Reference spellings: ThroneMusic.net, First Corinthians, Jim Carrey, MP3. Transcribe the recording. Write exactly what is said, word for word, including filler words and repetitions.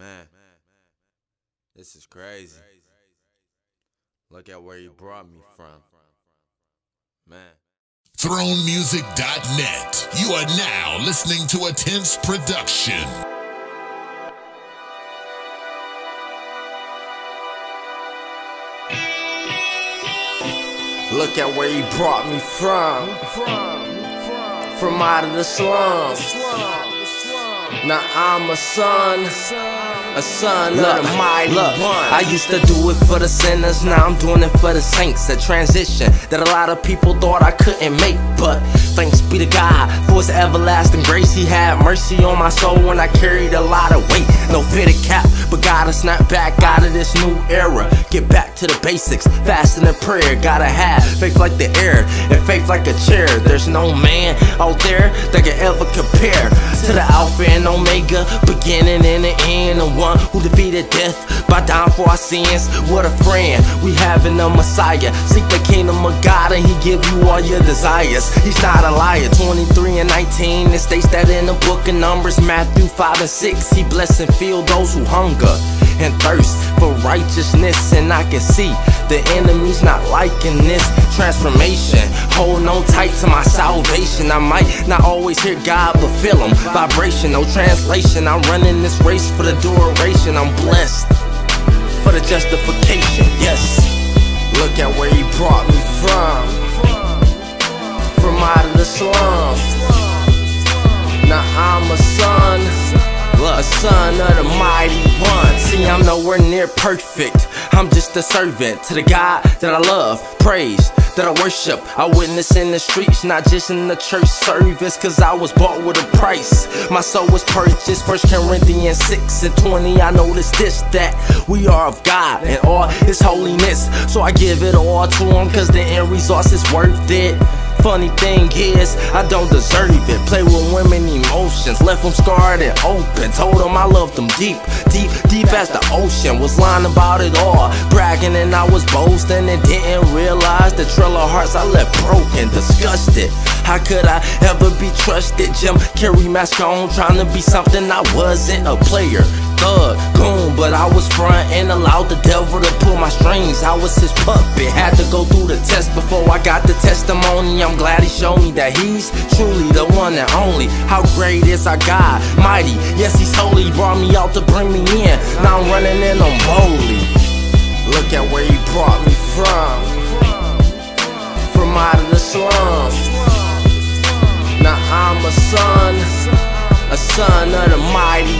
Man, this is crazy. Look at where you brought me from. Man. Throne Music dot net. You are now listening to a tense production. Look at where you brought me from. From out of the slums. Now I'm a son. A son look, of the mighty look, one. I used to do it for the sinners, now I'm doing it for the saints. A transition that a lot of people thought I couldn't make, but thanks be to God for His everlasting grace. He had mercy on my soul when I carried a lot of weight. No fitted cap, but gotta snap back out of this new era. Get back to the basics, fasting and prayer. Gotta have faith like the air and faith like a chair. There's no man out there that can ever compare to the Alpha and Omega, beginning and the end, the one who defeated death by dying for our sins. What a friend we have in the Messiah. Seek the kingdom of God and He give you all your desires. He's not a liar. Twenty-three and nineteen, it states that in the book of Numbers, Matthew five and six. He bless and feed those who hunger and thirst for righteousness. And I can see the enemy's not liking this transformation. Holding on tight to my salvation. I might not always hear God, but feel Him. Vibration, no translation. I'm running this race for the duration. I'm blessed for the justification. Yes. Look at where He brought me from. From out of the slums. Now I'm a son. A son of the mighty one. See, I'm nowhere near perfect. I'm just a servant to the God that I love, praise, that I worship. I witness in the streets, not just in the church service, cause I was bought with a price. My soul was purchased. First Corinthians six and twenty. I noticed this, that we are of God and all His holiness. So I give it all to Him, cause the end result is worth it. Funny thing is, I don't deserve it. Play with women emotions, left them scarred and open. Told them I loved them deep, deep, deep as the ocean. Was lying about it all, bragging and I was boasting, and didn't realize the trail of hearts I left broken, disgusted. How could I ever be trusted? Jim Carrey mask on, trying to be something I wasn't. A player, thug, goon, but I was front and allowed the devil to pull my strings. I was his puppet, had to go through the test before I got the testimony. I'm glad He showed me that He's truly the one and only. How great is our God, mighty, yes He's holy. He brought me out to bring me in, now I'm running and I'm holy. Look at where He brought me from. From out of the slums. Now I'm a son, a son of the mighty